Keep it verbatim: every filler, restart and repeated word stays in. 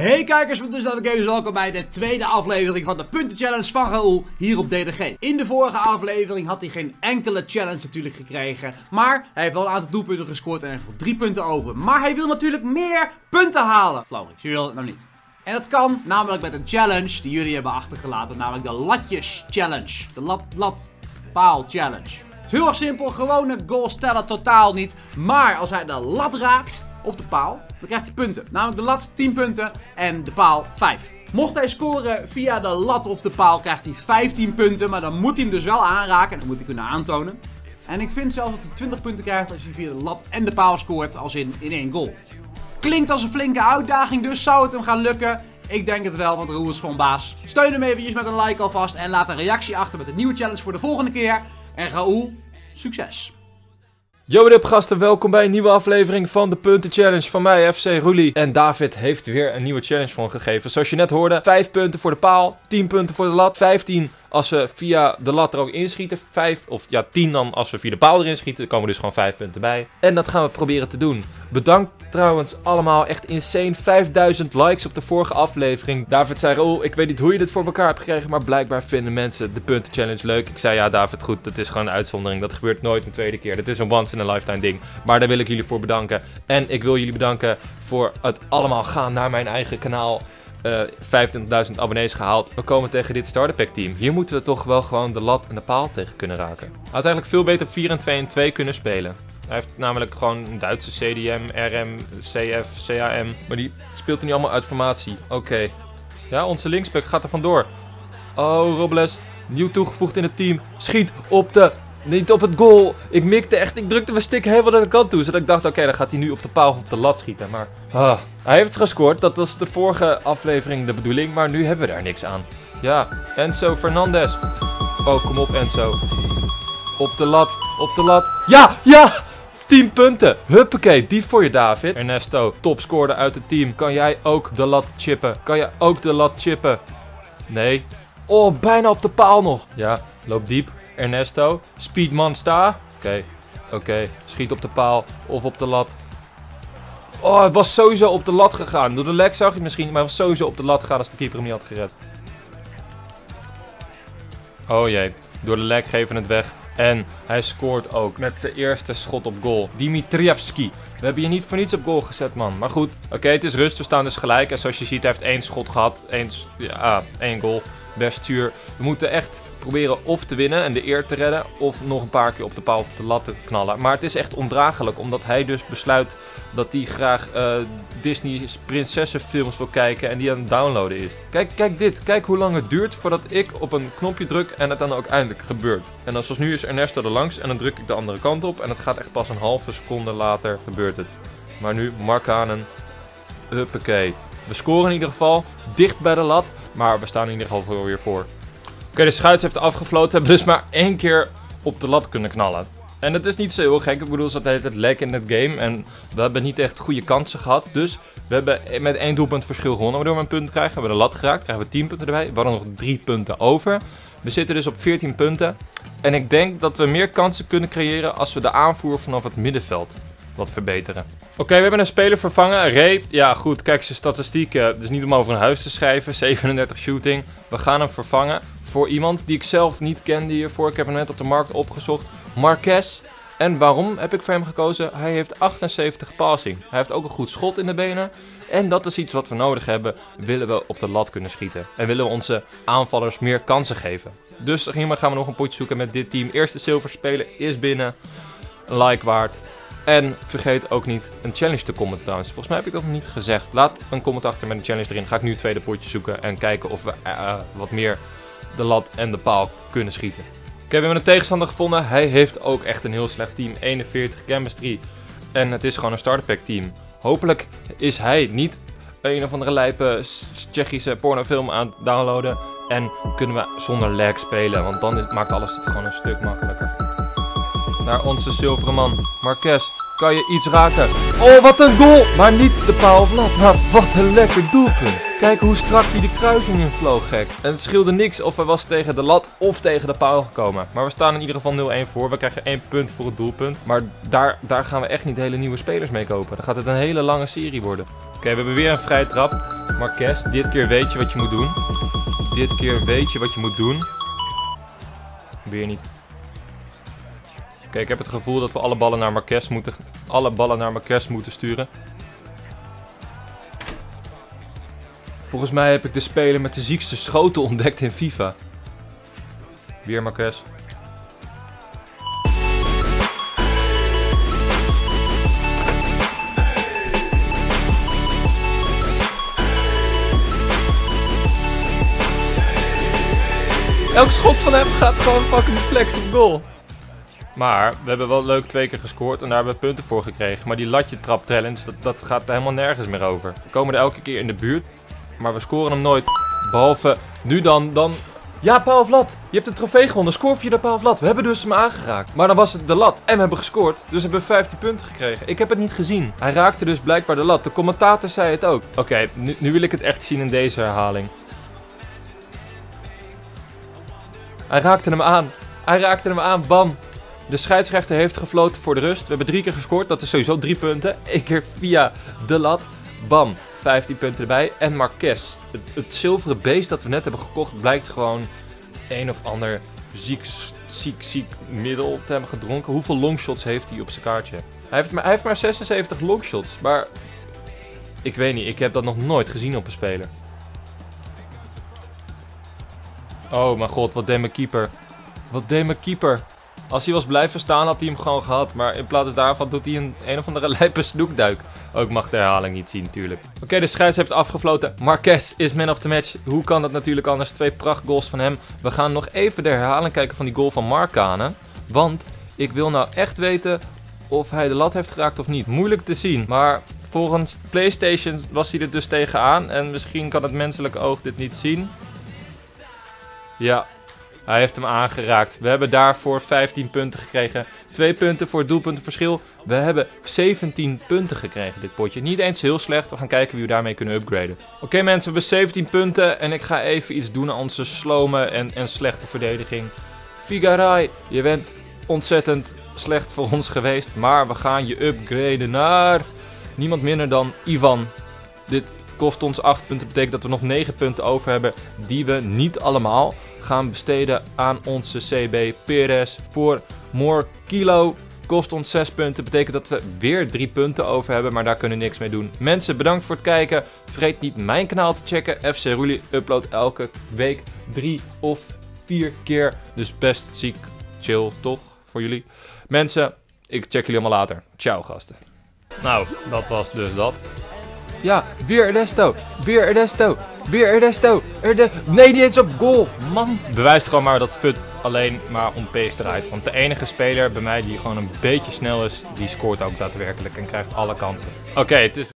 Hey kijkers van DusDavidGames, welkom bij de tweede aflevering van de puntenchallenge van Raoul hier op D D G. In de vorige aflevering had hij geen enkele challenge natuurlijk gekregen, maar hij heeft wel een aantal doelpunten gescoord en heeft nog drie punten over. Maar hij wil natuurlijk meer punten halen. Flauwrix, je wil het nou niet. En dat kan namelijk met een challenge die jullie hebben achtergelaten, namelijk de latjes challenge. De lat, lat, paal challenge. Het is heel erg simpel, gewone goals tellen totaal niet, maar als hij de lat raakt, of de paal, dan krijgt hij punten. Namelijk de lat tien punten en de paal vijf. Mocht hij scoren via de lat of de paal, krijgt hij vijftien punten. Maar dan moet hij hem dus wel aanraken en dat moet hij kunnen aantonen. En ik vind zelfs dat hij twintig punten krijgt als hij via de lat en de paal scoort, als in, in één goal. Klinkt als een flinke uitdaging, dus zou het hem gaan lukken? Ik denk het wel, want Roel is gewoon baas. Steun hem eventjes met een like alvast en laat een reactie achter met een nieuwe challenge voor de volgende keer. En Raoul, succes! Yo, wat up gasten, welkom bij een nieuwe aflevering van de Punten Challenge van mij, F C Roelie. En David heeft weer een nieuwe challenge voor hem gegeven. Zoals je net hoorde, vijf punten voor de paal, tien punten voor de lat, vijftien als we via de lat er ook inschieten, vijf, of ja, tien dan als we via de paal erin schieten. Dan komen dus gewoon vijf punten bij. En dat gaan we proberen te doen. Bedankt trouwens allemaal, echt insane, vijfduizend likes op de vorige aflevering. David zei, Raoul, ik weet niet hoe je dit voor elkaar hebt gekregen, maar blijkbaar vinden mensen de punten challenge leuk. Ik zei, ja David, goed, dat is gewoon een uitzondering. Dat gebeurt nooit een tweede keer. Dat is een once in a lifetime ding. Maar daar wil ik jullie voor bedanken. En ik wil jullie bedanken voor het allemaal gaan naar mijn eigen kanaal. Uh, vijfentwintigduizend abonnees gehaald. We komen tegen dit starter pack team. Hier moeten we toch wel gewoon de lat en de paal tegen kunnen raken. Hij had eigenlijk veel beter vier en twee en twee kunnen spelen. Hij heeft namelijk gewoon een Duitse C D M, R M, C F, C A M. Maar die speelt hij nu allemaal uit formatie. Oké. Okay. Ja, onze linksback gaat er vandoor. Oh, Robles. Nieuw toegevoegd in het team. Schiet op de... Niet op het goal. Ik mikte echt. Ik drukte mijn stick helemaal naar de kant toe. Zodat ik dacht, oké, okay, dan gaat hij nu op de paal of op de lat schieten. Maar ah, hij heeft gescoord. Dat was de vorige aflevering de bedoeling. Maar nu hebben we daar niks aan. Ja, Enzo Fernandez. Oh, kom op Enzo. Op de lat. Op de lat. Ja, ja. tien punten. Huppakee, die voor je David. Ernesto, topscorer uit het team. Kan jij ook de lat chippen? Kan jij ook de lat chippen? Nee. Oh, bijna op de paal nog. Ja, loop diep. Ernesto, speedman sta. Oké, okay. oké. Okay. Schiet op de paal of op de lat. Oh, het was sowieso op de lat gegaan. Door de lek zag je het misschien, maar het was sowieso op de lat gegaan als de keeper hem niet had gered. Oh jee, door de lek geven het weg. En hij scoort ook met zijn eerste schot op goal. Dimitrievski. We hebben je niet voor niets op goal gezet, man. Maar goed, oké, okay, het is rust. We staan dus gelijk. En zoals je ziet, hij heeft één schot gehad. Eén, ja, één goal. Best zuur. We moeten echt proberen of te winnen en de eer te redden, of nog een paar keer op de paal of op de lat te knallen. Maar het is echt ondraaglijk, omdat hij dus besluit dat hij graag uh, Disney's prinsessenfilms wil kijken en die aan het downloaden is. Kijk, kijk dit. Kijk hoe lang het duurt voordat ik op een knopje druk en het dan ook eindelijk gebeurt. En dan zoals nu is Ernesto er langs en dan druk ik de andere kant op en het gaat echt pas een halve seconde later gebeurt het. Maar nu Markkanen. Huppakee. We scoren in ieder geval dicht bij de lat, maar we staan in ieder geval weer voor. Oké, okay, de schuits heeft afgefloten. Hebben dus maar één keer op de lat kunnen knallen. En dat is niet zo heel gek. Ik bedoel, ze hadden het lek in het game. En we hebben niet echt goede kansen gehad. Dus we hebben met één doelpunt verschil gewonnen. Waardoor we een punt krijgen. We hebben de lat geraakt. Krijgen we tien punten erbij. We hadden nog drie punten over. We zitten dus op veertien punten. En ik denk dat we meer kansen kunnen creëren als we de aanvoer vanaf het middenveld wat verbeteren. Oké, okay, we hebben een speler vervangen. Ray, ja goed, kijk zijn statistieken. Het is niet om over een huis te schrijven. zevenendertig shooting. We gaan hem vervangen voor iemand die ik zelf niet kende hiervoor. Ik heb hem net op de markt opgezocht. Marquez. En waarom heb ik voor hem gekozen? Hij heeft achtenzeventig passing. Hij heeft ook een goed schot in de benen. En dat is iets wat we nodig hebben. Willen we op de lat kunnen schieten. En willen we onze aanvallers meer kansen geven. Dus hiermee gaan we nog een potje zoeken met dit team. Eerste zilverspeler is binnen. Like waard. En vergeet ook niet een challenge te commenten trouwens. Volgens mij heb ik dat nog niet gezegd. Laat een comment achter met een challenge erin. Ga ik nu het tweede potje zoeken en kijken of we uh, wat meer de lat en de paal kunnen schieten. Oké, okay, we hebben een tegenstander gevonden. Hij heeft ook echt een heel slecht team. eenenveertig chemistry. En het is gewoon een starter pack team. Hopelijk is hij niet een of andere lijpe Tsjechische pornofilm aan het downloaden. En kunnen we zonder lag spelen. Want dan maakt alles het gewoon een stuk makkelijker. Naar onze zilveren man. Marquez, kan je iets raken? Oh, wat een goal! Maar niet de paal of lat. Maar wat een lekker doelpunt. Kijk hoe strak hij de kruising in vloog, gek. En het scheelde niks of hij was tegen de lat of tegen de paal gekomen. Maar we staan in ieder geval nul één voor. We krijgen één punt voor het doelpunt. Maar daar, daar gaan we echt niet hele nieuwe spelers mee kopen. Dan gaat het een hele lange serie worden. Oké, okay, we hebben weer een vrije trap. Marquez, dit keer weet je wat je moet doen. Dit keer weet je wat je moet doen. Weer niet. Oké, ik heb het gevoel dat we alle ballen naar Marquez moeten, alle ballen naar Marquez moeten sturen. Volgens mij heb ik de speler met de ziekste schoten ontdekt in FIFA. Weer Marquez. Elk schot van hem gaat gewoon fucking flex op goal. Maar we hebben wel leuk twee keer gescoord en daar hebben we punten voor gekregen. Maar die latje trap challenge, dat, dat gaat er helemaal nergens meer over. We komen er elke keer in de buurt, maar we scoren hem nooit. Behalve nu dan, dan... Ja, paal of lat. Je hebt een trofee gewonnen. Score via de paal of lat. We hebben dus hem aangeraakt. Maar dan was het de lat en we hebben gescoord. Dus hebben we vijftien punten gekregen. Ik heb het niet gezien. Hij raakte dus blijkbaar de lat. De commentator zei het ook. Oké, okay, nu, nu wil ik het echt zien in deze herhaling. Hij raakte hem aan. Hij raakte hem aan. Bam. De scheidsrechter heeft gefloten voor de rust. We hebben drie keer gescoord. Dat is sowieso drie punten. Eén keer via de lat. Bam. vijftien punten erbij. En Marquez. Het, het zilveren beest dat we net hebben gekocht blijkt gewoon een of ander ziek, ziek, ziek middel te hebben gedronken. Hoeveel longshots heeft hij op zijn kaartje? Hij heeft maar, hij heeft maar zesenzeventig longshots. Maar ik weet niet. Ik heb dat nog nooit gezien op een speler. Oh mijn god, wat deed mijn keeper. Wat deed mijn keeper. Als hij was blijven staan had hij hem gewoon gehad. Maar in plaats daarvan doet hij een, een of andere lijpe snoekduik. Ook mag de herhaling niet zien natuurlijk. Oké, okay, de scheids heeft afgefloten. Marquez is man of the match. Hoe kan dat natuurlijk anders? Twee prachtgoals van hem. We gaan nog even de herhaling kijken van die goal van Markkanen. Want ik wil nou echt weten of hij de lat heeft geraakt of niet. Moeilijk te zien. Maar volgens PlayStation was hij er dus tegenaan. En misschien kan het menselijke oog dit niet zien. Ja, hij heeft hem aangeraakt. We hebben daarvoor vijftien punten gekregen. twee punten voor het doelpuntenverschil. We hebben zeventien punten gekregen dit potje. Niet eens heel slecht. We gaan kijken wie we daarmee kunnen upgraden. Oké okay, mensen, we hebben zeventien punten. En ik ga even iets doen aan onze slome en, en slechte verdediging. Figarai, je bent ontzettend slecht voor ons geweest. Maar we gaan je upgraden naar niemand minder dan Ivan. Dit kost ons acht punten, betekent dat we nog negen punten over hebben die we niet allemaal gaan besteden aan onze C B Perez. Voor More Kilo kost ons zes punten, betekent dat we weer drie punten over hebben, maar daar kunnen we niks mee doen. Mensen, bedankt voor het kijken. Vergeet niet mijn kanaal te checken. F C Roelie upload elke week drie of vier keer. Dus best ziek chill toch voor jullie. Mensen, ik check jullie allemaal later. Ciao gasten. Nou, dat was dus dat. Ja, weer Ernesto, weer Ernesto, weer Ernesto, Ernesto. Nee, die is op goal, man. Bewijst gewoon maar dat F U T alleen maar om pace draait. Want de enige speler bij mij die gewoon een beetje snel is, die scoort ook daadwerkelijk en krijgt alle kansen. Oké, okay, het is...